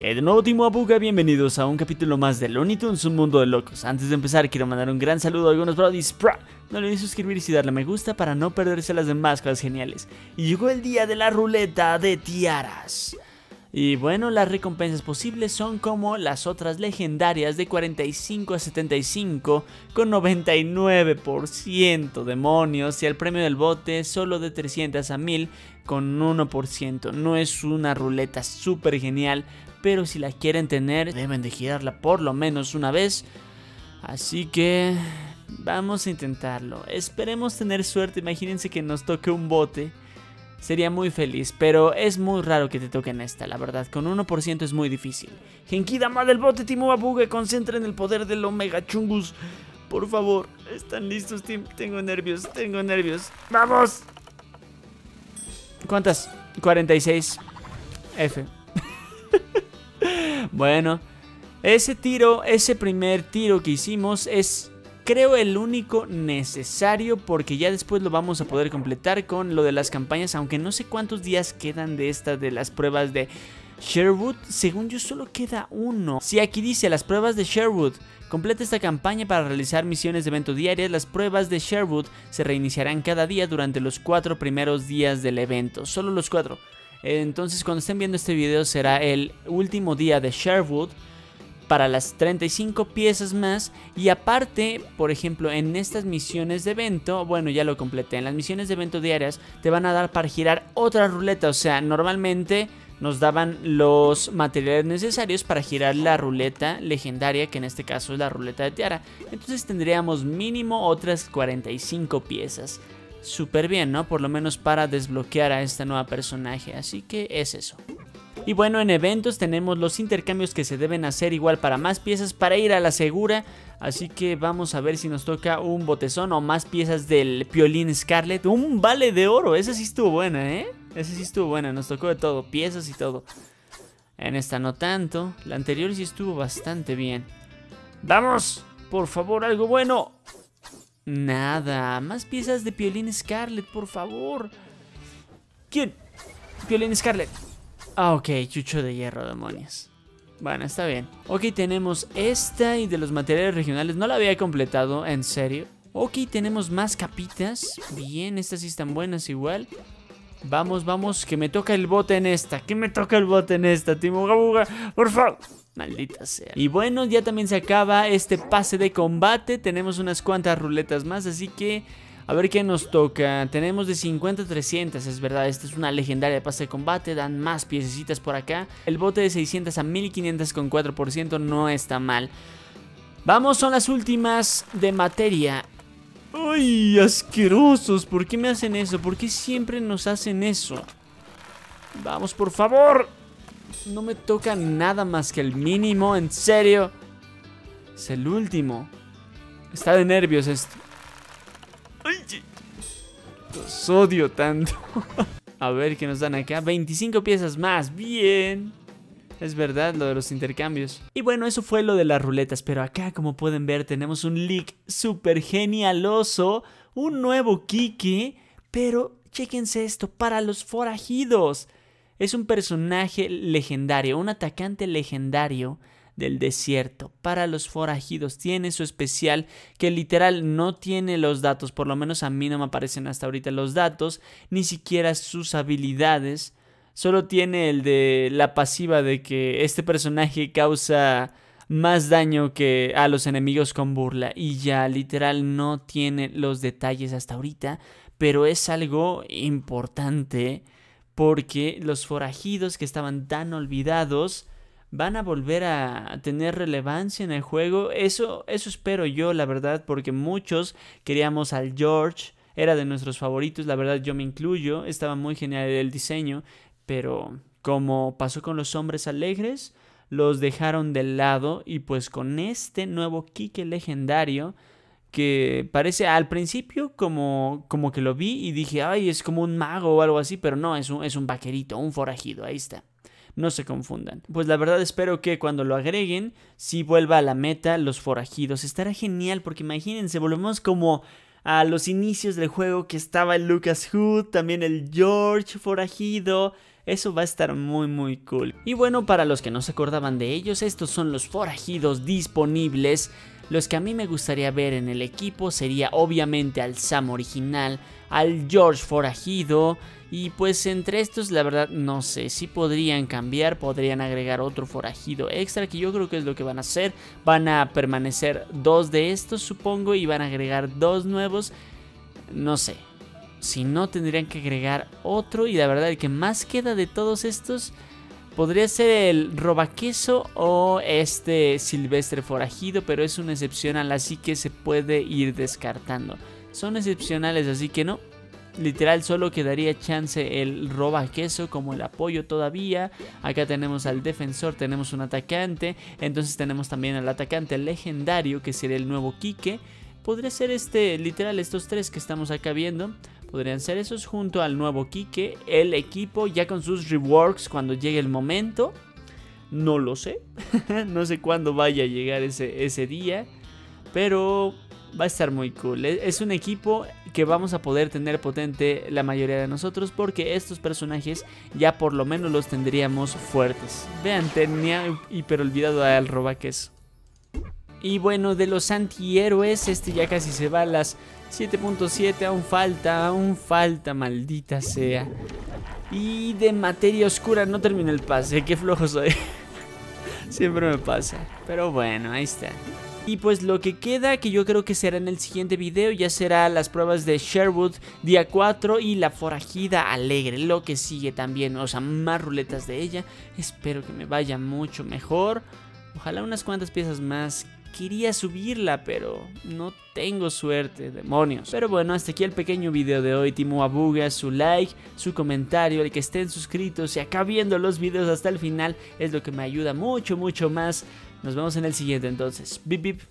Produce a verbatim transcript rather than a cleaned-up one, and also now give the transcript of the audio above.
Hey de nuevo Team Mua Puga, bienvenidos a un capítulo más de Looney Tunes, un mundo de locos. Antes de empezar quiero mandar un gran saludo a algunos brodies. No olviden suscribirse y darle a me gusta para no perderse las demás cosas geniales. Y llegó el día de la ruleta de tiaras. Y bueno, las recompensas posibles son como las otras legendarias de cuarenta y cinco a setenta y cinco con noventa y nueve por ciento, demonios, y el premio del bote solo de trescientos a mil con uno por ciento. No es una ruleta súper genial, pero si la quieren tener deben de girarla por lo menos una vez. Así que vamos a intentarlo. Esperemos tener suerte. Imagínense que nos toque un bote. Sería muy feliz, pero es muy raro que te toquen esta, la verdad. Con uno por ciento es muy difícil. Genkidama del bote, Team Mua Puga, concentren el poder del Omega Chungus. Por favor, ¿están listos, Team? Tengo nervios, tengo nervios. ¡Vamos! ¿Cuántas? cuarenta y seis. F. Bueno, ese tiro, ese primer tiro que hicimos es... creo el único necesario, porque ya después lo vamos a poder completar con lo de las campañas, aunque no sé cuántos días quedan de estas de las pruebas de Sherwood. Según yo solo queda uno. Si sí, aquí dice las pruebas de Sherwood. Completa esta campaña para realizar misiones de evento diarias. Las pruebas de Sherwood se reiniciarán cada día durante los cuatro primeros días del evento. Solo los cuatro. Entonces cuando estén viendo este video será el último día de Sherwood, para las treinta y cinco piezas más. Y aparte, por ejemplo, en estas misiones de evento, bueno, ya lo completé, en las misiones de evento diarias te van a dar para girar otra ruleta. O sea, normalmente nos daban los materiales necesarios para girar la ruleta legendaria, que en este caso es la ruleta de tiara. Entonces tendríamos mínimo otras cuarenta y cinco piezas. Súper bien, ¿no? Por lo menos para desbloquear a esta nueva personaje. Así que es eso. Y bueno, en eventos tenemos los intercambios que se deben hacer igual para más piezas para ir a la segura. Así que vamos a ver si nos toca un botezón o más piezas del Piolín Scarlet. Un vale de oro, esa sí estuvo buena, ¿eh? Esa sí estuvo buena, nos tocó de todo, piezas y todo. En esta no tanto, la anterior sí estuvo bastante bien. ¡Vamos! Por favor, algo bueno. Nada, más piezas de Piolín Scarlet, por favor. ¿Quién? Piolín Scarlet. Ah, ok, chucho de hierro, demonios. Bueno, está bien. Ok, tenemos esta y de los materiales regionales. No la había completado, en serio. Ok, tenemos más capitas. Bien, estas sí están buenas igual. Vamos, vamos, que me toca el bote en esta. Que me toca el bote en esta, Team Mua Puga. Por favor. Maldita sea. Y bueno, ya también se acaba este pase de combate. Tenemos unas cuantas ruletas más, así que... a ver qué nos toca. Tenemos de cincuenta a trescientos, es verdad. Esta es una legendaria de pase de combate. Dan más piececitas por acá. El bote de seiscientos a mil quinientos con cuatro por ciento no está mal. Vamos, son las últimas de materia. ¡Ay, asquerosos! ¿Por qué me hacen eso? ¿Por qué siempre nos hacen eso? ¡Vamos, por favor! No me toca nada más que el mínimo, en serio. Es el último. Está de nervios esto. ¡Ay! Los odio tanto. A ver qué nos dan acá. veinticinco piezas más. Bien. Es verdad lo de los intercambios. Y bueno, eso fue lo de las ruletas. Pero acá, como pueden ver, tenemos un leak súper genialoso. Un nuevo Quique. Pero chéquense esto para los forajidos. Es un personaje legendario. Un atacante legendario del desierto para los forajidos. Tiene su especial que literal no tiene los datos, por lo menos a mí no me aparecen hasta ahorita los datos, ni siquiera sus habilidades. Solo tiene el de la pasiva de que este personaje causa más daño que a los enemigos con burla, y ya literal no tiene los detalles hasta ahorita, pero es algo importante porque los forajidos que estaban tan olvidados van a volver a tener relevancia en el juego. Eso, eso espero yo, la verdad, porque muchos queríamos al George. Era de nuestros favoritos, la verdad, yo me incluyo. Estaba muy genial el diseño, pero como pasó con los hombres alegres, los dejaron de lado. Y pues con este nuevo Quique legendario, que parece al principio como, como que lo vi y dije, ay, es como un mago o algo así, pero no, es un, es un vaquerito, un forajido, ahí está. No se confundan. Pues la verdad espero que cuando lo agreguen, si vuelva a la meta los forajidos. Estará genial porque imagínense, volvemos como a los inicios del juego que estaba el Lucas Hood, también el George forajido, Eso va a estar muy muy cool. Y bueno, para los que no se acordaban de ellos, estos son los forajidos disponibles. Los que a mí me gustaría ver en el equipo sería obviamente al Sam original, al George forajido. Y pues entre estos la verdad no sé, si podrían cambiar, podrían agregar otro forajido extra, que yo creo que es lo que van a hacer. Van a permanecer dos de estos supongo y van a agregar dos nuevos. No sé, si no tendrían que agregar otro. Y la verdad el que más queda de todos estos podría ser el robaqueso o este silvestre forajido, pero es un excepcional, así que se puede ir descartando. Son excepcionales, así que no. Literal solo quedaría chance el robaqueso como el apoyo todavía. Acá tenemos al defensor, tenemos un atacante. Entonces tenemos también al atacante legendario que sería el nuevo Quique. Podría ser este, literal estos tres que estamos acá viendo. Podrían ser esos junto al nuevo Quique, el equipo ya con sus reworks cuando llegue el momento. No lo sé, no sé cuándo vaya a llegar ese, ese día, pero va a estar muy cool. Es un equipo que vamos a poder tener potente la mayoría de nosotros, porque estos personajes ya por lo menos los tendríamos fuertes. Vean, tenía hiper olvidado al robaqueso. Y bueno, de los antihéroes, este ya casi se va a las siete punto siete, aún falta, aún falta, maldita sea. Y de materia oscura, no terminé el pase, qué flojo soy. Siempre me pasa, pero bueno, ahí está. Y pues lo que queda, que yo creo que será en el siguiente video, ya será las pruebas de Sherwood día cuatro y la forajida alegre, lo que sigue también, o sea, más ruletas de ella. Espero que me vaya mucho mejor, ojalá unas cuantas piezas más. Quería subirla, pero no tengo suerte, demonios. Pero bueno, hasta aquí el pequeño video de hoy. Team Mua Puga, su like, su comentario, el que estén suscritos y acá viendo los videos hasta el final es lo que me ayuda mucho, mucho más. Nos vemos en el siguiente entonces. Bip, bip.